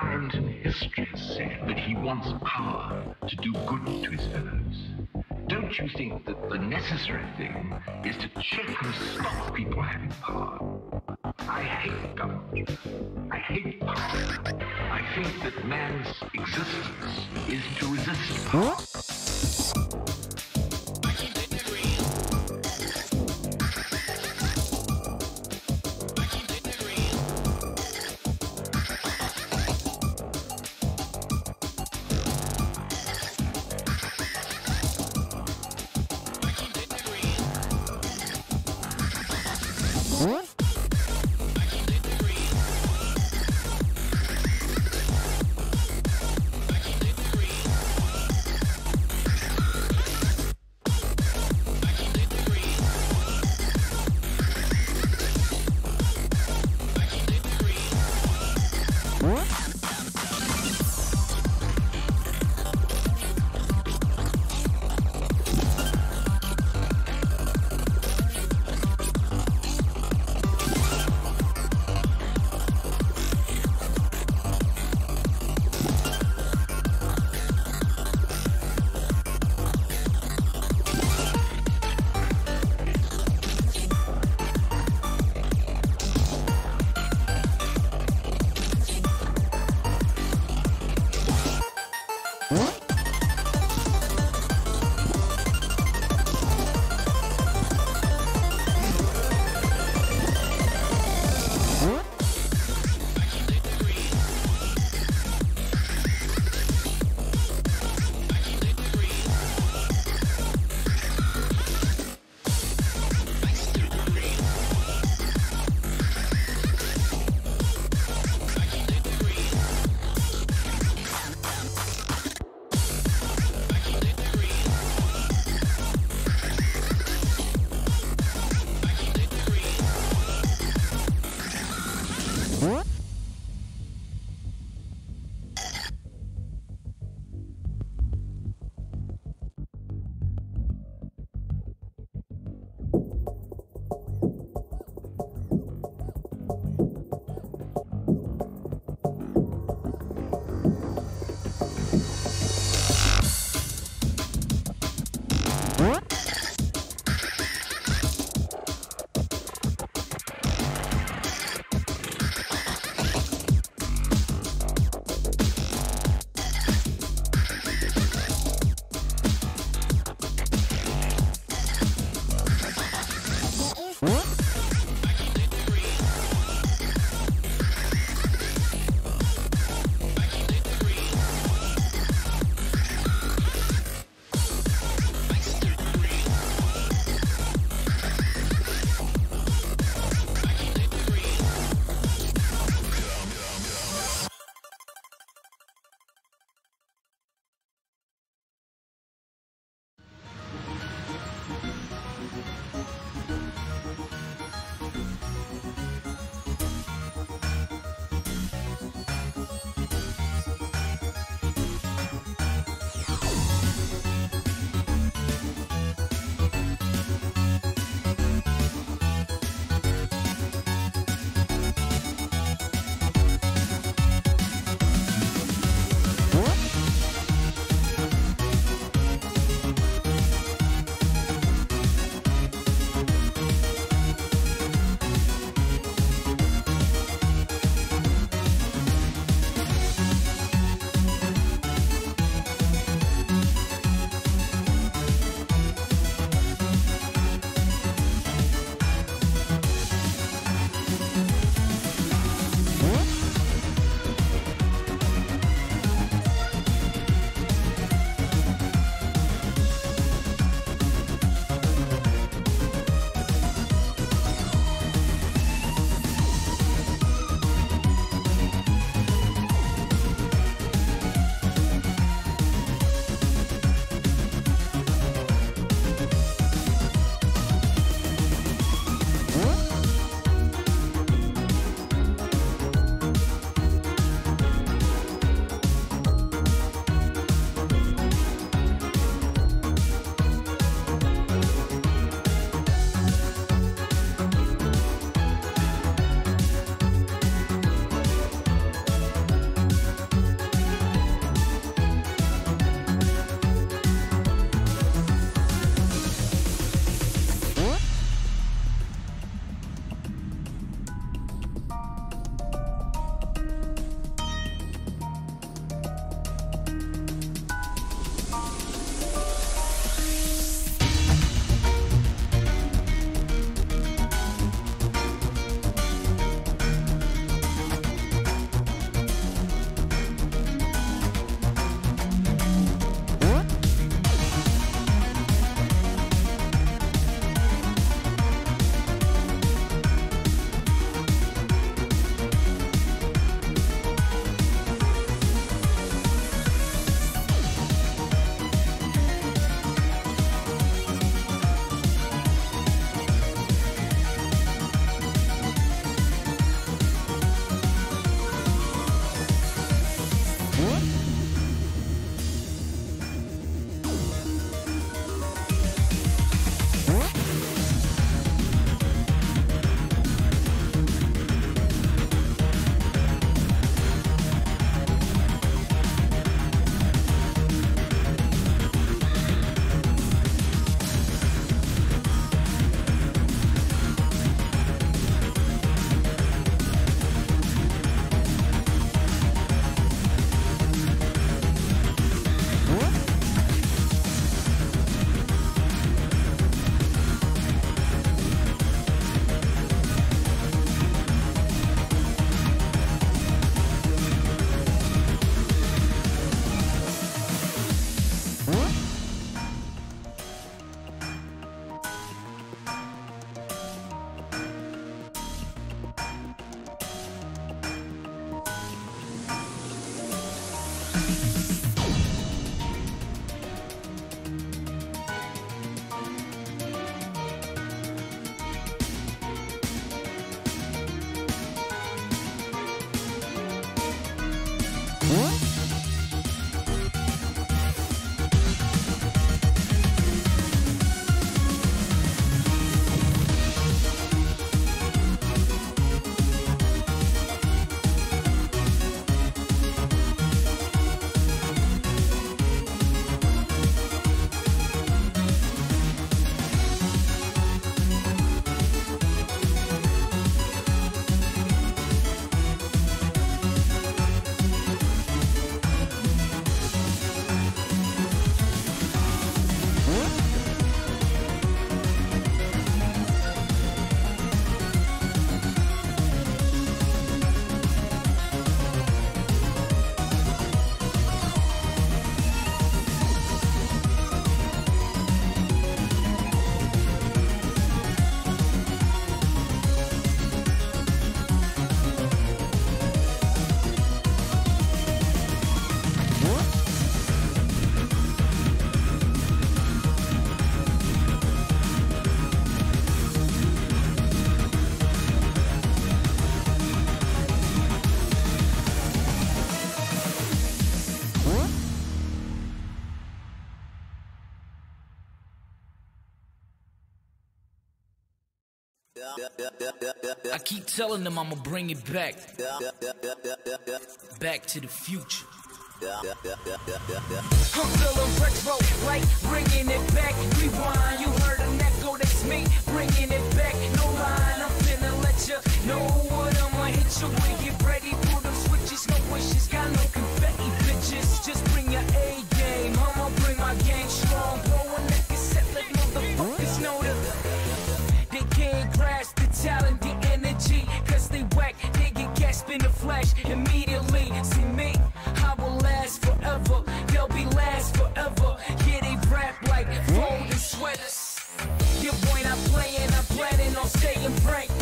times in history said that he wants power to do good to his fellows. Don't you think that the necessary thing is to check and stop people having power? I hate government. I hate power. I think that man's existence is to resist power. I keep telling them I'ma bring it back. Back to the future. I'm feeling retro, like bringing it back. Rewind, you heard an echo, that's me bringing it back. No line, I'm finna let you know what I'ma hit you when you ready. Pull them switches, no wishes, got no confetti, bitches. Just bring your A game, I'ma bring my game strong. Blowing that cassette, let motherfuckers know that they can't grasp the talent, the energy, cause they whack, they get gasped in the flash immediately. See me, I will last forever, they'll be last forever. Yeah, they rap like folded sweaters. Yeah, boy, I'm planning on staying ranked.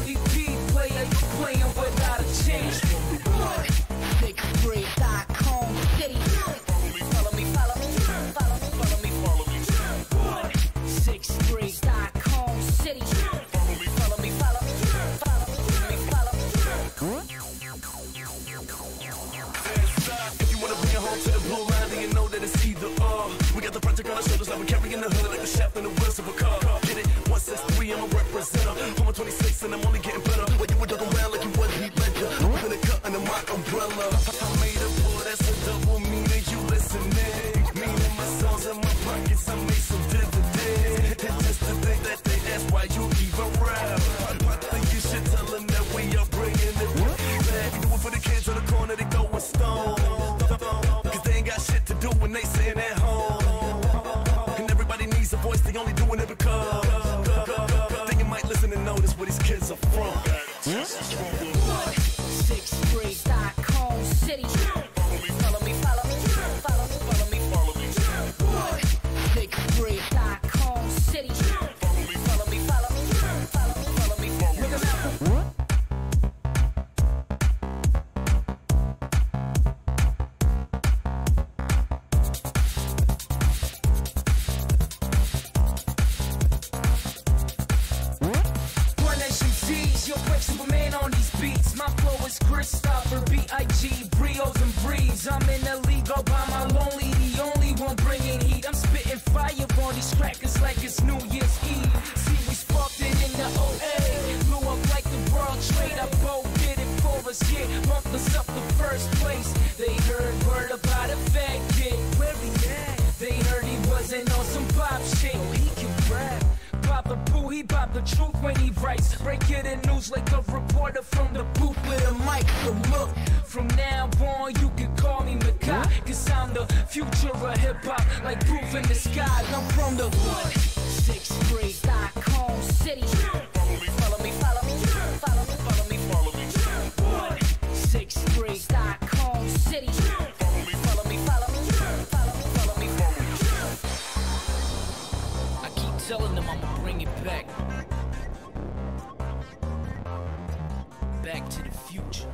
MVP player, you playing without a change. Big free, .com, city. Follow me, follow me, follow me, follow me, follow me, follow me. 63.com, city. Follow me, follow me, follow me, follow me, follow me, follow me. If you wanna bring it home to the blue line, then you know that it's either or. We got the project on our shoulders, like we're carrying the hood like a shaft in the wheels of a car. Get it? 163, I'm a representer. I'm 26 and I'm only getting better. When you were dug around like you wasn't heat leather, I'm gonna cut under my umbrella. I made a pull, that's a double meaning, you listening. Meaning my songs in my pockets, I made some dividends. And just to think that they ask why you even rap, I think you should tell them that we are bringing it back. Do it for the kids on the corner, they go with stone. Cause they ain't got shit to do when they sitting at home. And everybody needs a voice, they only doing it because they might listen and notice where these kids are from. 63.com, city. Follow me, follow me, follow me, follow me, follow me, follow me, follow me. 63.com, city. Follow me, follow me, follow me, follow me, follow me, follow me. Look at that. Christopher, B.I.G., Brios and Breeze. I'm in the league all by my lonely, the only one bringing heat. I'm spitting fire on these crackers like it's New Year's Eve. See, we sparked it in the O.A. Blew up like the World Trade. I both did it for us, yeah, bumped us up the first place. They heard word about a fat kid. Where he at? They heard he wasn't on some pop shit. Oh, he can rap. Pop the poo, he pop the truth when he writes. Breaking the news like a reporter from the booth with a mic. But look, from now on you can call me Makai, cause I'm the future of hip-hop, like proof in the sky. I'm from the hood. 63.com, city. Follow me, follow me, follow me, follow me, follow me, follow me. 63.com, city. Follow me, follow me, follow me, follow me, follow me, follow me. I keep telling them I'm bring it back. Back to the future.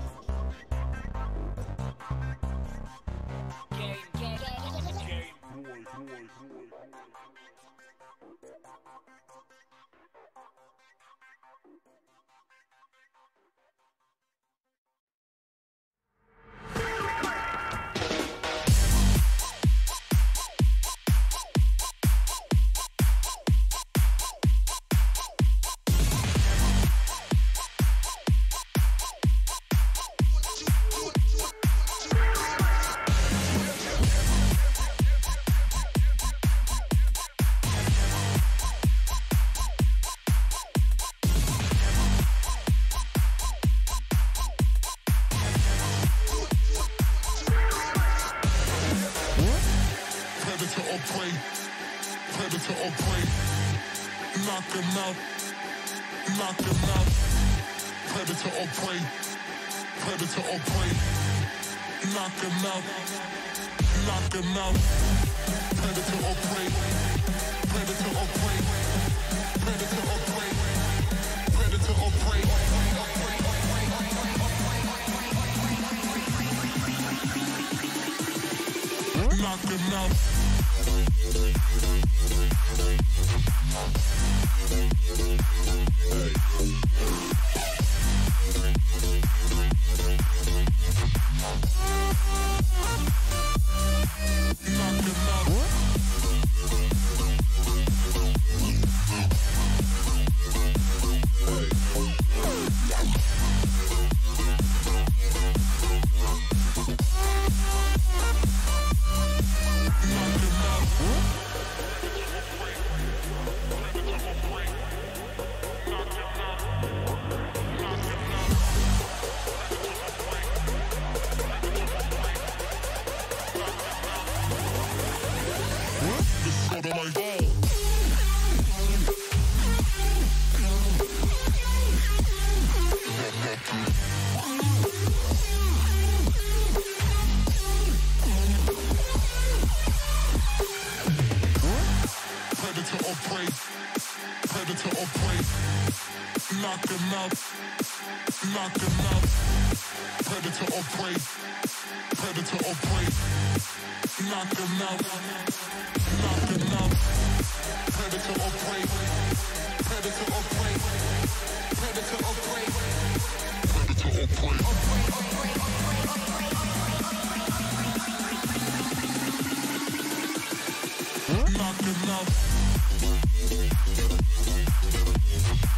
Predator or prey, predator or prey. Knock them out, knock them out. Predator or prey, predator or prey. Knock them out, knock them out. Predator or prey, predator or prey. Predator or prey, predator or prey. Knock them out.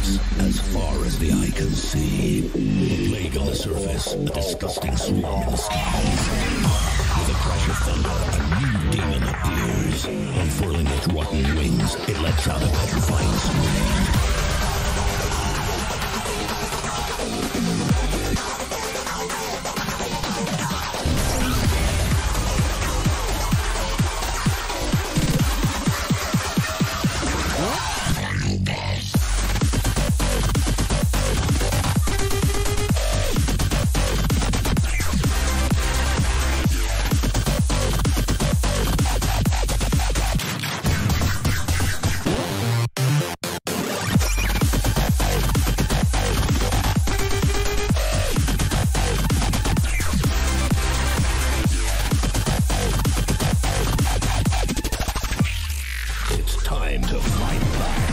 beasts as far as the eye can see. The plague on the surface, a disgusting swarm in the skies. With a crash of thunder, a new demon appears. Unfurling its rotten wings, it lets out a petrifying scream. Time to fight back.